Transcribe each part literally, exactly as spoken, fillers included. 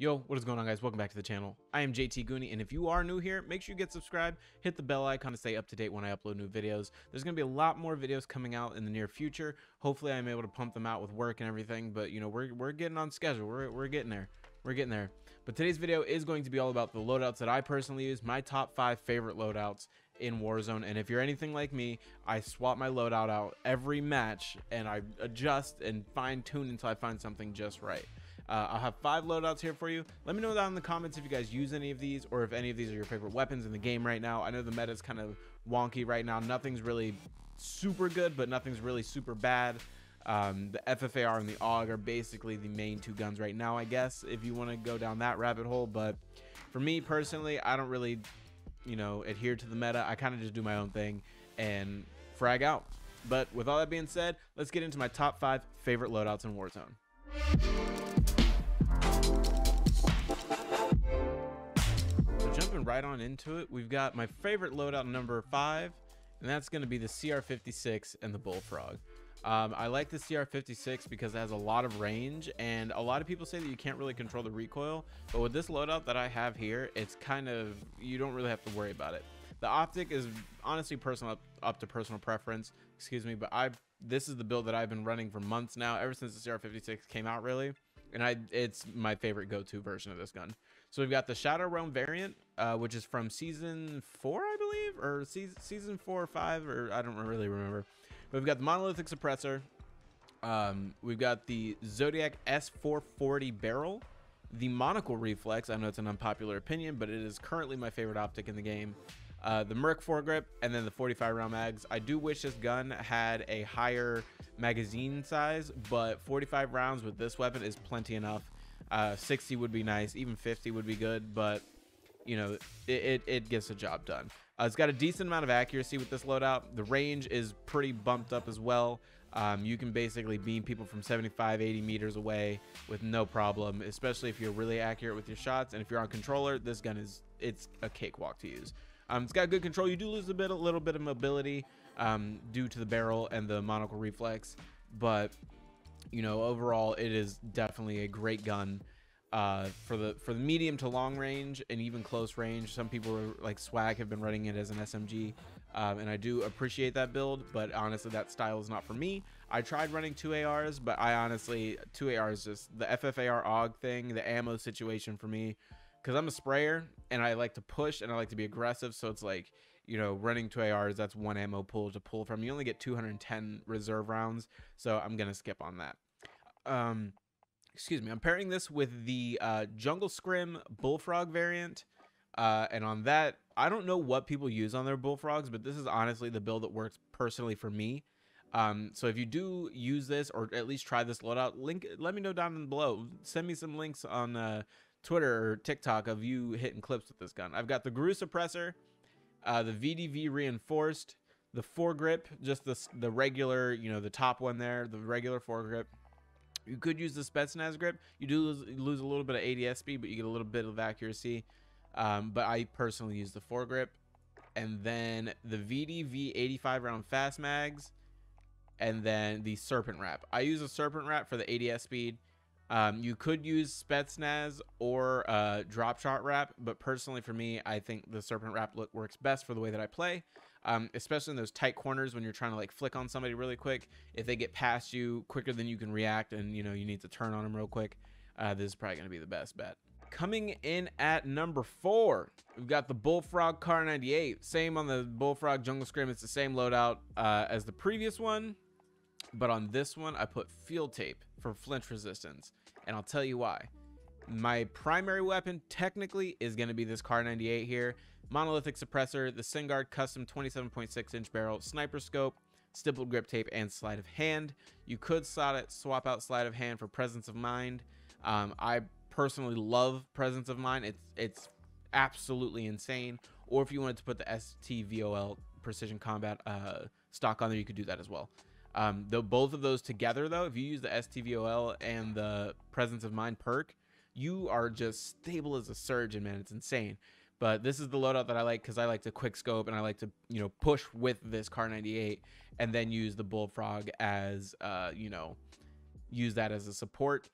Yo, what is going on, guys? Welcome back to the channel. I am J T Goonie, and if you are new here, make sure you get subscribed, hit the bell icon to stay up to date when I upload new videos. There's going to be a lot more videos coming out in the near future. Hopefully, I'm able to pump them out with work and everything, but, you know, we're, we're getting on schedule. We're, we're getting there. We're getting there. But today's video is going to be all about the loadouts that I personally use, my top five favorite loadouts in Warzone. And if you're anything like me, I swap my loadout out every match, and I adjust and fine-tune until I find something just right. Uh, I'll have five loadouts here for you. Let me know down in the comments if you guys use any of these or if any of these are your favorite weapons in the game right now. I know the meta is kind of wonky right now. Nothing's really super good, but nothing's really super bad. Um, the F F A R and the A U G are basically the main two guns right now, I guess, if you want to go down that rabbit hole. But for me personally, I don't really, you know, adhere to the meta. I kind of just do my own thing and frag out. But with all that being said, let's get into my top five favorite loadouts in Warzone. Right on into it, we've got my favorite loadout number five, and that's going to be the C R fifty-six and the Bullfrog. Um, I like the C R fifty-six because it has a lot of range, and a lot of people say that you can't really control the recoil, but with this loadout that I have here, it's kind of, you don't really have to worry about it. The optic is honestly personal, up, up to personal preference, excuse me, but I this is the build that I've been running for months now, ever since the C R fifty-six came out, really. And I, it's my favorite go-to version of this gun. So we've got the Shadow Realm variant, uh, which is from season four, I believe, or season, season four or five, or I don't really remember. But we've got the Monolithic Suppressor. Um, we've got the Zodiac S four forty barrel, the Monocle Reflex. I know it's an unpopular opinion, but it is currently my favorite optic in the game. Uh, the Merc Foregrip, and then the forty-five round mags. I do wish this gun had a higher magazine size, but forty-five rounds with this weapon is plenty enough. Uh, sixty would be nice, even fifty would be good, but you know, it, it, it gets the job done. Uh, it's got a decent amount of accuracy with this loadout. The range is pretty bumped up as well. Um, you can basically beam people from seventy-five, eighty meters away with no problem, especially if you're really accurate with your shots. And if you're on controller, this gun is, it's a cakewalk to use. Um, it's got good control. You do lose a bit, a little bit of mobility um, due to the barrel and the monocle reflex, but you know, overall, it is definitely a great gun uh, for the for the medium to long range and even close range. Some people like Swag have been running it as an S M G, um, and I do appreciate that build, but honestly, that style is not for me. I tried running two A Rs, but I honestly two A Rs just the F F A R A U G thing, the ammo situation for me. Because I'm a sprayer and I like to push and I like to be aggressive, so it's like, you know, running two A Rs, that's one ammo pool to pull from. You only get two hundred ten reserve rounds, so I'm gonna skip on that. Um, excuse me. I'm pairing this with the uh, Jungle Scrim Bullfrog variant, uh, and on that, I don't know what people use on their Bullfrogs, but this is honestly the build that works personally for me. Um, so if you do use this or at least try this loadout, link. Let me know down below. Send me some links on. Uh, Twitter or TikTok of you hitting clips with this gun. I've got the G R U Suppressor, uh, the V D V Reinforced, the Foregrip, just the, the regular, you know, the top one there, the regular Foregrip. You could use the Spetsnaz Grip. You do lose, lose a little bit of A D S speed, but you get a little bit of accuracy. Um, but I personally use the Foregrip. And then the V D V eighty-five Round Fast Mags, and then the Serpent Wrap. I use a Serpent Wrap for the A D S speed. Um, you could use Spetsnaz or uh, Drop Shot Wrap, but personally for me, I think the Serpent Wrap look works best for the way that I play, um, especially in those tight corners when you're trying to like flick on somebody really quick. If they get past you quicker than you can react, and you know you need to turn on them real quick, uh, this is probably going to be the best bet. Coming in at number four, we've got the Bullfrog Kar ninety-eight. Same on the Bullfrog Jungle Scrim; it's the same loadout uh, as the previous one. But on this one, I put field tape for flinch resistance, and I'll tell you why. My primary weapon technically is going to be this Kar ninety-eight here. Monolithic Suppressor, the SynGuard Custom twenty-seven point six inch barrel, sniper scope, stippled grip tape, and sleight of hand. You could slot it, swap out sleight of hand for presence of mind. Um, I personally love presence of mind. It's, it's absolutely insane. Or if you wanted to put the S T V O L Precision Combat uh, stock on there, you could do that as well. Um, though both of those together, though, if you use the S T V O L and the Presence of Mind perk, you are just stable as a surgeon, man. It's insane. But this is the loadout that I like because I like to quick scope and I like to, you know, push with this Kar ninety-eight and then use the Bullfrog as, uh, you know, use that as a support.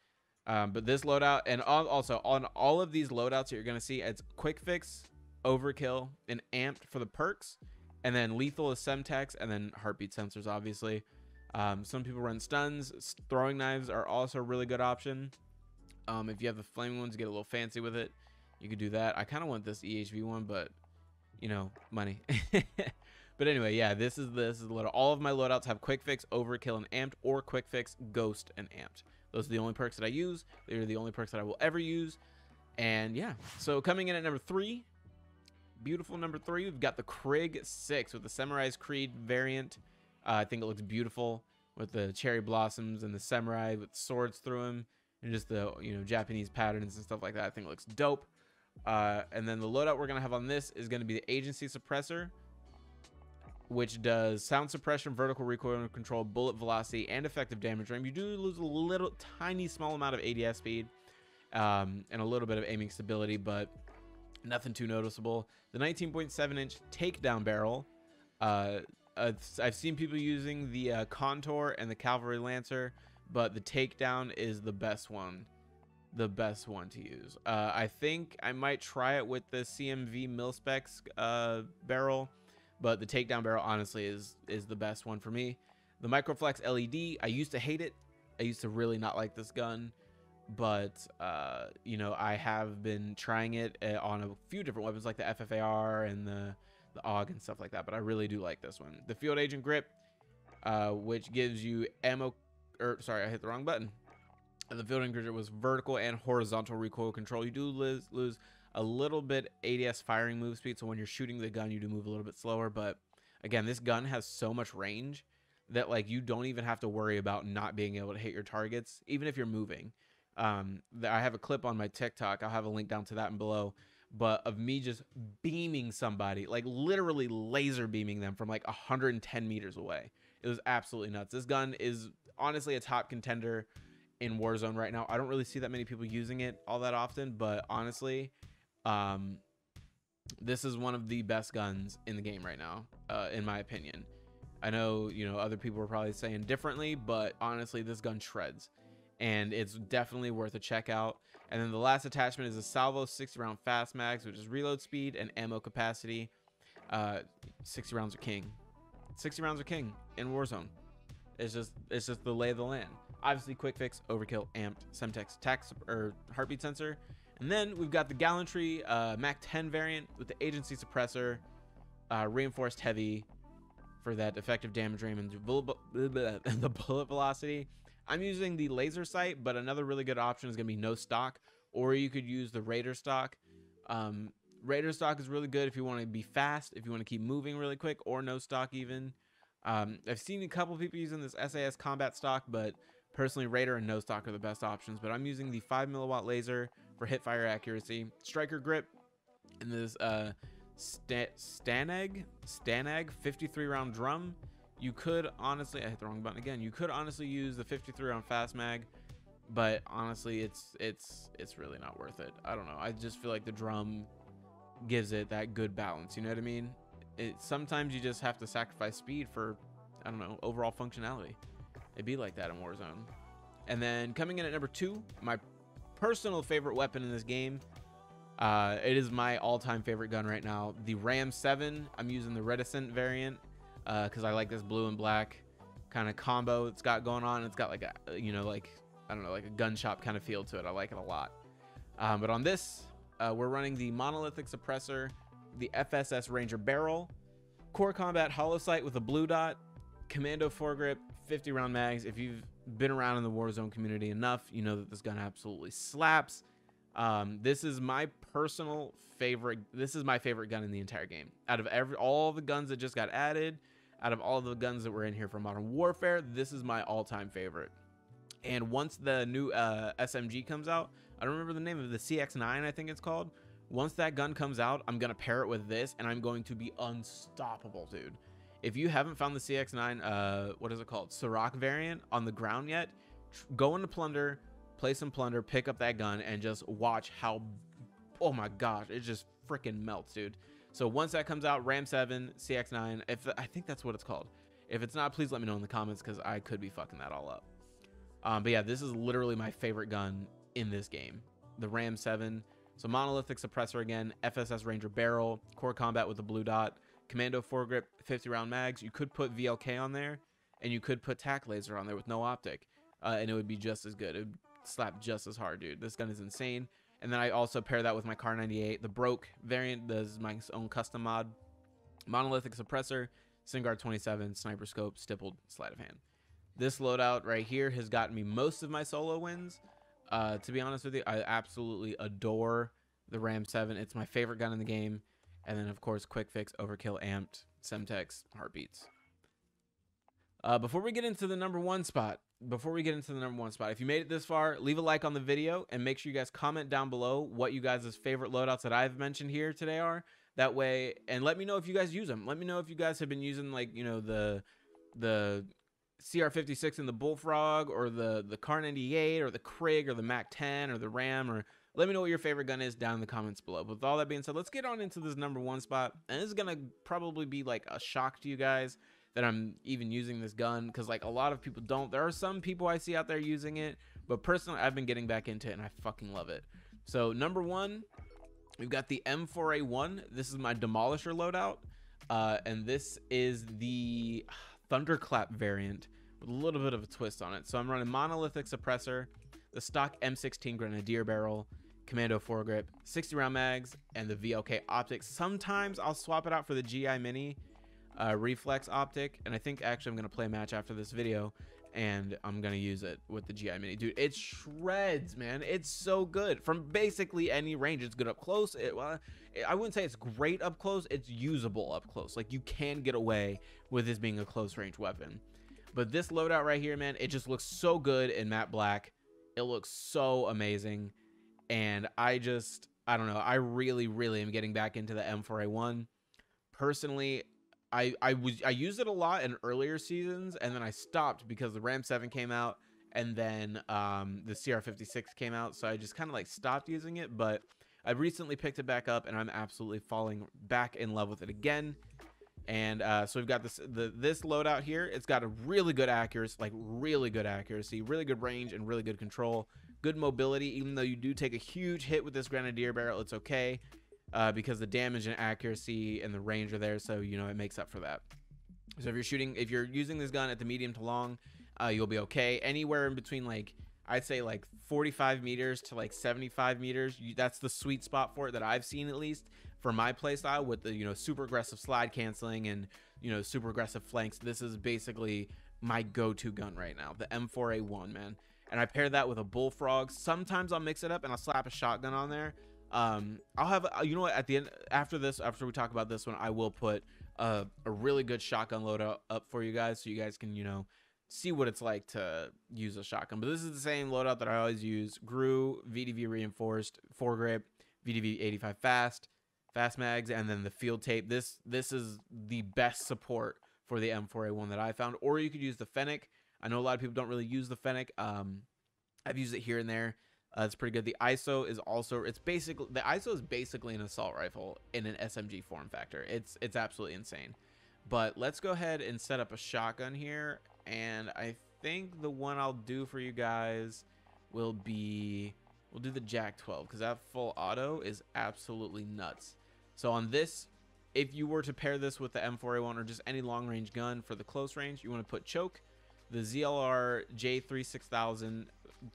Um, but this loadout, and also on all of these loadouts that you're going to see, it's Quick Fix, Overkill, and Amped for the perks, and then Lethal is Semtex, and then Heartbeat Sensors, obviously. Um, some people run stuns. Throwing knives are also a really good option. Um, if you have the flaming ones, get a little fancy with it. You could do that. I kind of want this E H V one, but, you know, money. But anyway, yeah, this is this is the loadout. All of my loadouts have Quick Fix, Overkill, and Amped, or Quick Fix, Ghost, and Amped. Those are the only perks that I use. They're the only perks that I will ever use. And yeah, so coming in at number three, beautiful number three, we've got the Krig six with the Samurai's Creed variant. Uh, I think it looks beautiful with the cherry blossoms and the samurai with swords through them, and just the, you know, Japanese patterns and stuff like that. I think it looks dope. Uh, and then the loadout we're going to have on this is going to be the Agency Suppressor, which does sound suppression, vertical recoil control, bullet velocity, and effective damage range. You do lose a little tiny small amount of A D S speed, um, and a little bit of aiming stability, but nothing too noticeable. The nineteen point seven inch Takedown Barrel. Uh, uh, I've seen people using the uh, Contour and the Cavalry Lancer, but the Takedown is the best one. The best one to use. Uh, I think I might try it with the C M V Mil-Specs uh, barrel, but the Takedown Barrel honestly is is the best one for me. The Microflex L E D, I used to hate it. I used to really not like this gun, but uh, you know, I have been trying it on a few different weapons like the F F A R and the, the A U G and stuff like that, but I really do like this one. The Field Agent Grip, uh, which gives you ammo, or sorry, I hit the wrong button. The Field Agent Grip was vertical and horizontal recoil control. You do lose, lose a little bit A D S firing move speed, so when you're shooting the gun, you do move a little bit slower. But again, this gun has so much range that, like, you don't even have to worry about not being able to hit your targets, even if you're moving. Um, I have a clip on my TikTok. I'll have a link down to that and below, but of me just beaming somebody, like literally laser beaming them from like one hundred ten meters away. It was absolutely nuts. This gun is honestly a top contender in Warzone right now. I don't really see that many people using it all that often, but honestly, um, this is one of the best guns in the game right now, uh, in my opinion. I know, you know, other people are probably saying differently, but honestly, this gun shreds, and it's definitely worth a check out. And then the last attachment is a Salvo sixty round Fast Mags, which is reload speed and ammo capacity. Uh, sixty rounds are king. sixty rounds are king in Warzone. It's just, it's just the lay of the land. Obviously, Quick Fix, Overkill, Amped, Semtex, Tax, or Heartbeat Sensor. And then we've got the Gallantry uh, M A C ten variant with the Agency Suppressor, uh, Reinforced Heavy for that effective damage range and the bullet velocity. I'm using the Laser Sight, but another really good option is going to be No Stock, or you could use the Raider Stock. Um, Raider Stock is really good if you want to be fast, if you want to keep moving really quick, or No Stock even. Um, I've seen a couple people using this S A S Combat Stock, but personally, Raider and No Stock are the best options, but I'm using the five milliwatt laser for hipfire accuracy, Striker Grip, and this uh, St Stanag, Stanag fifty-three round drum. You could honestly, I hit the wrong button again, you could honestly use the fifty-three round Fast Mag, but honestly, it's, it's, it's really not worth it. I don't know. I just feel like the drum gives it that good balance. You know what I mean? It, sometimes you just have to sacrifice speed for, I don't know, overall functionality. It'd be like that in Warzone. And then coming in at number two, my personal favorite weapon in this game. Uh, it is my all-time favorite gun right now. The Ram seven. I'm using the Reticent variant because uh, I like this blue and black kind of combo it's got going on. It's got like a, you know, like, I don't know, like a gun shop kind of feel to it. I like it a lot. Um, but on this, uh, we're running the Monolithic Suppressor, the F S S Ranger Barrel, Core Combat Hollow Sight with a blue dot, Commando Foregrip, fifty round mags. If you've been around in the Warzone community enough, you know that this gun absolutely slaps. Um, this is my personal favorite. This is my favorite gun in the entire game. Out of every all the guns that just got added, out of all the guns that were in here for Modern Warfare, this is my all-time favorite. And once the new uh, S M G comes out, I don't remember the name of the C X nine, I think it's called. Once that gun comes out, I'm gonna pair it with this, and I'm going to be unstoppable, dude. If you haven't found the C X nine, uh, what is it called? Ciroc variant on the ground yet, go into Plunder, play some Plunder, pick up that gun, and just watch how, oh my gosh, it just freaking melts, dude. So once that comes out, Ram seven, C X nine, if the, I think that's what it's called. If it's not, please let me know in the comments because I could be fucking that all up. Um, but yeah, this is literally my favorite gun in this game, the Ram seven. So monolithic suppressor again, F S S Ranger Barrel, core combat with the blue dot, Commando Foregrip, fifty round mags. You could put V L K on there, and you could put tac laser on there with no optic, uh, and it would be just as good. It would slap just as hard, dude. This gun is insane. And then I also pair that with my Kar ninety-eight, the Broke variant. This is my own custom mod. Monolithic suppressor, SynGuard twenty-seven, sniper scope, stippled, sleight of hand. This loadout right here has gotten me most of my solo wins. Uh, to be honest with you, I absolutely adore the Ram seven. It's my favorite gun in the game. And then, of course, Quick Fix, Overkill, Amped, Semtex, Heartbeats. Uh, before we get into the number one spot, before we get into the number one spot, if you made it this far, leave a like on the video and make sure you guys comment down below what you guys' favorite loadouts that I've mentioned here today are. That way, and let me know if you guys use them. Let me know if you guys have been using, like, you know, the the C R fifty-six and the Bullfrog, or the the Kar ninety-eight, or the Krig, or the mac ten, or the Ram, or let me know what your favorite gun is down in the comments below. But with all that being said, let's get on into this number one spot. And this is gonna probably be like a shock to you guys that I'm even using this gun, because like a lot of people don't. There are some people I see out there using it, but personally I've been getting back into it and I fucking love it. So number one, we've got the M four A one. This is my Demolisher loadout, uh, and this is the Thunderclap variant with a little bit of a twist on it. So I'm running monolithic suppressor, the stock M sixteen Grenadier barrel, Commando foregrip, sixty round mags, and the V L K optics. Sometimes I'll swap it out for the G I Mini uh, Reflex optic, and I think actually I'm gonna play a match after this video, and I'm gonna use it with the G I Mini. Dude, it shreds, man. It's so good from basically any range. It's good up close. It, well, I wouldn't say it's great up close. It's usable up close. Like, you can get away with this being a close range weapon. But this loadout right here, man, it just looks so good in matte black. It looks so amazing. And I just, I don't know. I really, really am getting back into the M four A one. Personally, I, I was I used it a lot in earlier seasons, and then I stopped because the Ram seven came out, and then um, the C R fifty-six came out, so I just kind of like stopped using it. But I recently picked it back up, and I'm absolutely falling back in love with it again. And uh, so we've got this the, this loadout here. It's got a really good accuracy, like really good accuracy, really good range, and really good control, good mobility. Even though you do take a huge hit with this Grenadier barrel, it's okay. Uh, because the damage and accuracy and the range are there, so you know it makes up for that. So if you're shooting, if you're using this gun at the medium to long, uh, you'll be okay. Anywhere in between, like I'd say, like forty-five meters to like seventy-five meters, you, that's the sweet spot for it that I've seen, at least for my playstyle, with the you know super aggressive slide canceling and you know super aggressive flanks. This is basically my go-to gun right now, the M four A one, man. And I pair that with a Bullfrog. Sometimes I'll mix it up and I'll slap a shotgun on there. Um, I'll have, you know what, at the end, after this, after we talk about this one, I will put uh, a really good shotgun loadout up for you guys, so you guys can, you know, see what it's like to use a shotgun. But this is the same loadout that I always use: G R U, V D V Reinforced, Foregrip, V D V eighty-five Fast, Fast Mags, and then the Field Tape. This, this is the best support for the M four A one that I found, or you could use the Fennec. I know a lot of people don't really use the Fennec. Um, I've used it here and there. Uh, it's pretty good. The I S O is also, it's basically, the I S O is basically an assault rifle in an S M G form factor. It's, it's absolutely insane. But let's go ahead and set up a shotgun here. And I think the one I'll do for you guys will be, we'll do the Jack twelve, because that full auto is absolutely nuts. So on this, if you were to pair this with the M four A one or just any long range gun for the close range, you want to put Choke, the Z L R J three six thousand,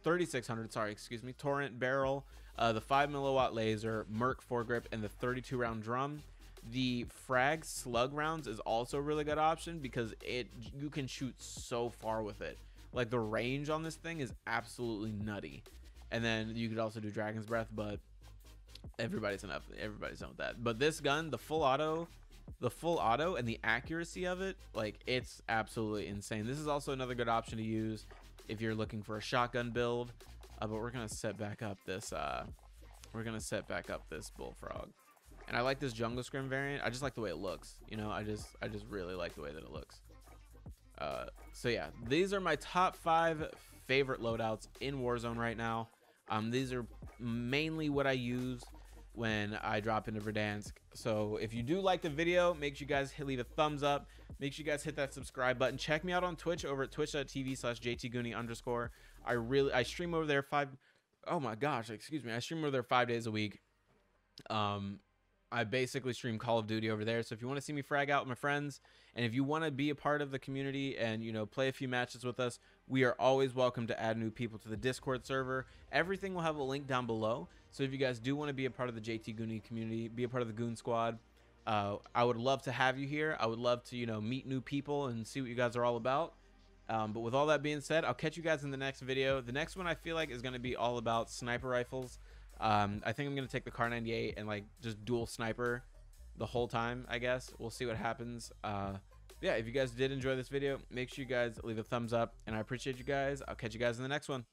thirty-six hundred, sorry, excuse me, Torrent barrel, uh, the five milliwatt laser, Merc foregrip, and the thirty-two round drum. The frag slug rounds is also a really good option because it you can shoot so far with it. Like, the range on this thing is absolutely nutty. And then you could also do Dragon's Breath, but everybody's enough. Everybody's done with that. But this gun, the full auto, the full auto and the accuracy of it, like, it's absolutely insane. This is also another good option to use if you're looking for a shotgun build, uh, but we're gonna set back up this uh, we're gonna set back up this Bullfrog. And I like this Jungle Scrim variant. I just like the way it looks. You know, I just I just really like the way that it looks. Uh, so yeah, these are my top five favorite loadouts in Warzone right now. Um, these are mainly what I use when I drop into Verdansk. So if you do like the video, make sure you guys hit, leave a thumbs up. Make sure you guys hit that subscribe button. Check me out on Twitch over at twitch dot T V slash J T Goonie underscore. I really I stream over there five oh my gosh, excuse me. I stream over there five days a week. Um I basically stream Call of Duty over there. So if you want to see me frag out with my friends, and if you want to be a part of the community and, you know, play a few matches with us, we are always welcome to add new people to the Discord server. Everything will have a link down below. So if you guys do want to be a part of the J T Goonie community, be a part of the Goon Squad, uh, I would love to have you here. I would love to, you know, meet new people and see what you guys are all about. Um, but with all that being said, I'll catch you guys in the next video. The next one I feel like is going to be all about sniper rifles. Um, I think I'm going to take the Kar ninety-eight and like just dual sniper the whole time, I guess. We'll see what happens. Uh, yeah, if you guys did enjoy this video, make sure you guys leave a thumbs up, and I appreciate you guys. I'll catch you guys in the next one.